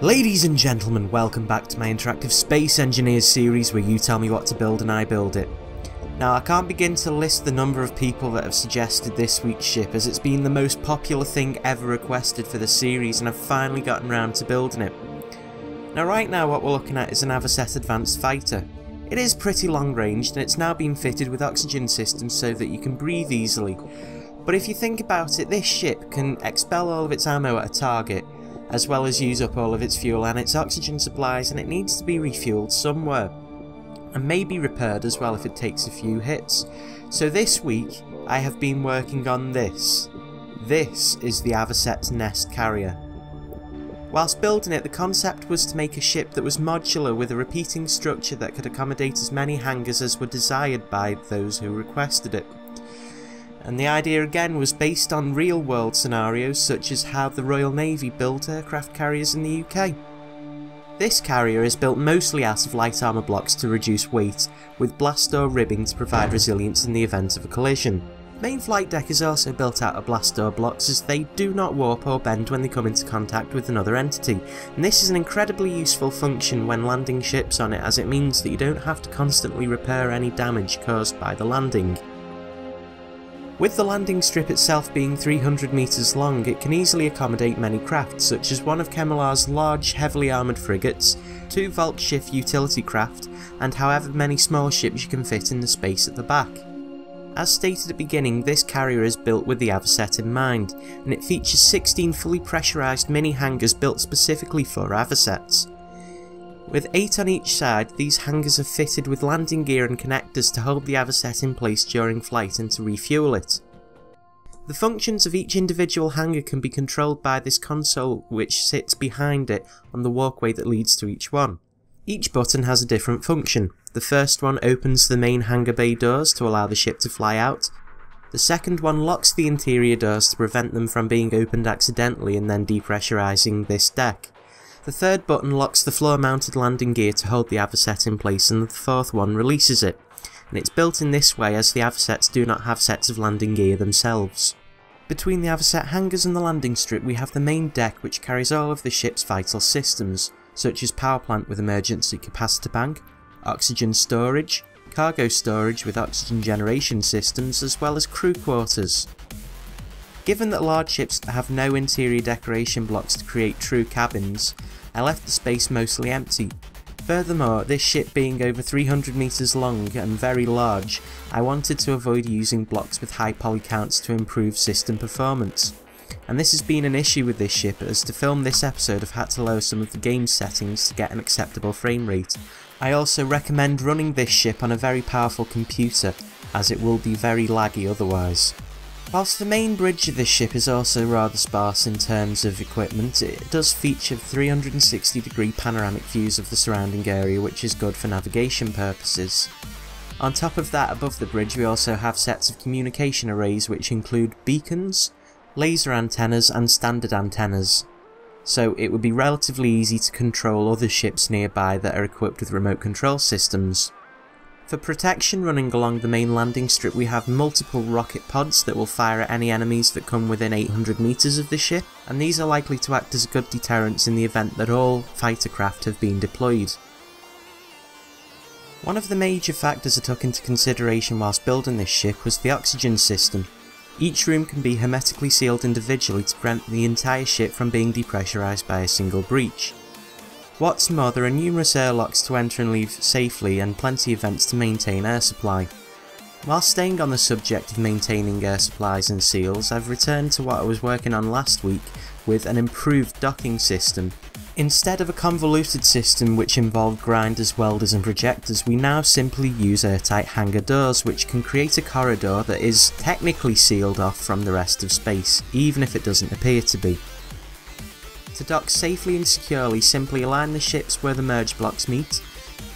Ladies and gentlemen, welcome back to my interactive Space Engineers series where you tell me what to build and I build it. Now I can't begin to list the number of people that have suggested this week's ship as it's been the most popular thing ever requested for the series and I've finally gotten around to building it. Now right now what we're looking at is an Avocet Advanced Fighter. It is pretty long ranged and it's now been fitted with oxygen systems so that you can breathe easily. But if you think about it, this ship can expel all of its ammo at a target, as well as use up all of its fuel and its oxygen supplies, and it needs to be refueled somewhere and maybe repaired as well if it takes a few hits. So this week I have been working on this. This is the Avocet's Nest Carrier. Whilst building it, the concept was to make a ship that was modular with a repeating structure that could accommodate as many hangars as were desired by those who requested it. And the idea again was based on real world scenarios such as how the Royal Navy built aircraft carriers in the UK. This carrier is built mostly out of light armour blocks to reduce weight, with blast door ribbing to provide resilience in the event of a collision. The main flight deck is also built out of blast door blocks as they do not warp or bend when they come into contact with another entity, and this is an incredibly useful function when landing ships on it as it means that you don't have to constantly repair any damage caused by the landing. With the landing strip itself being 300 metres long, it can easily accommodate many craft such as one of Kemalar's large heavily armoured frigates, two Valkshift utility craft and however many small ships you can fit in the space at the back. As stated at the beginning, this carrier is built with the Avocet in mind and it features 16 fully pressurised mini hangars built specifically for Avocets. With 8 on each side, these hangars are fitted with landing gear and connectors to hold the Avocet in place during flight and to refuel it. The functions of each individual hangar can be controlled by this console which sits behind it on the walkway that leads to each one. Each button has a different function. The first one opens the main hangar bay doors to allow the ship to fly out. The second one locks the interior doors to prevent them from being opened accidentally and then depressurising this deck. The third button locks the floor-mounted landing gear to hold the Avocet in place, and the fourth one releases it, and it's built in this way as the Avocets do not have sets of landing gear themselves. Between the Avocet hangars and the landing strip we have the main deck which carries all of the ship's vital systems, such as power plant with emergency capacitor bank, oxygen storage, cargo storage with oxygen generation systems, as well as crew quarters. Given that large ships have no interior decoration blocks to create true cabins, I left the space mostly empty. Furthermore, this ship being over 300 meters long and very large, I wanted to avoid using blocks with high poly counts to improve system performance. And this has been an issue with this ship, as to film this episode I've had to lower some of the game settings to get an acceptable frame rate. I also recommend running this ship on a very powerful computer, as it will be very laggy otherwise. Whilst the main bridge of this ship is also rather sparse in terms of equipment, it does feature 360-degree panoramic views of the surrounding area, which is good for navigation purposes. On top of that, above the bridge we also have sets of communication arrays which include beacons, laser antennas and standard antennas, so it would be relatively easy to control other ships nearby that are equipped with remote control systems. For protection running along the main landing strip we have multiple rocket pods that will fire at any enemies that come within 800 metres of the ship, and these are likely to act as good deterrents in the event that all fighter craft have been deployed. One of the major factors I took into consideration whilst building this ship was the oxygen system. Each room can be hermetically sealed individually to prevent the entire ship from being depressurised by a single breach. What's more, there are numerous airlocks to enter and leave safely and plenty of vents to maintain air supply. While staying on the subject of maintaining air supplies and seals, I've returned to what I was working on last week with an improved docking system. Instead of a convoluted system which involved grinders, welders and projectors, we now simply use airtight hangar doors which can create a corridor that is technically sealed off from the rest of space, even if it doesn't appear to be. To dock safely and securely, simply align the ships where the merge blocks meet,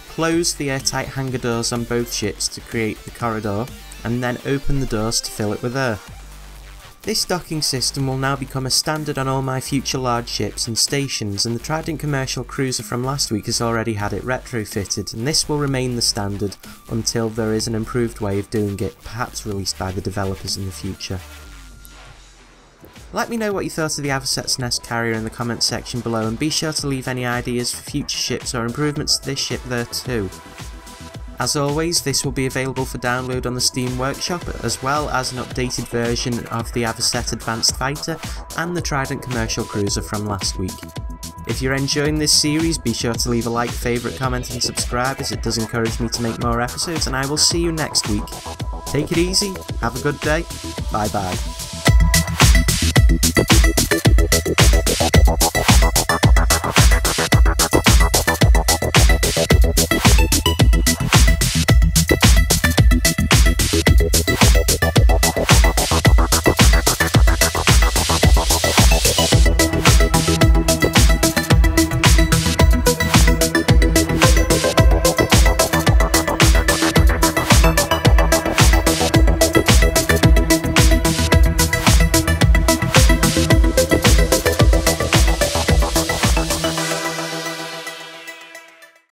close the airtight hangar doors on both ships to create the corridor, and then open the doors to fill it with air. This docking system will now become a standard on all my future large ships and stations, and the Trident Commercial Cruiser from last week has already had it retrofitted, and this will remain the standard until there is an improved way of doing it, perhaps released by the developers in the future. Let me know what you thought of the Avocet's Nest Carrier in the comments section below, and be sure to leave any ideas for future ships or improvements to this ship there too. As always, this will be available for download on the Steam Workshop, as well as an updated version of the Avocet Advanced Fighter and the Trident Commercial Cruiser from last week. If you're enjoying this series, be sure to leave a like, favourite, comment and subscribe, as it does encourage me to make more episodes, and I will see you next week. Take it easy, have a good day, bye bye.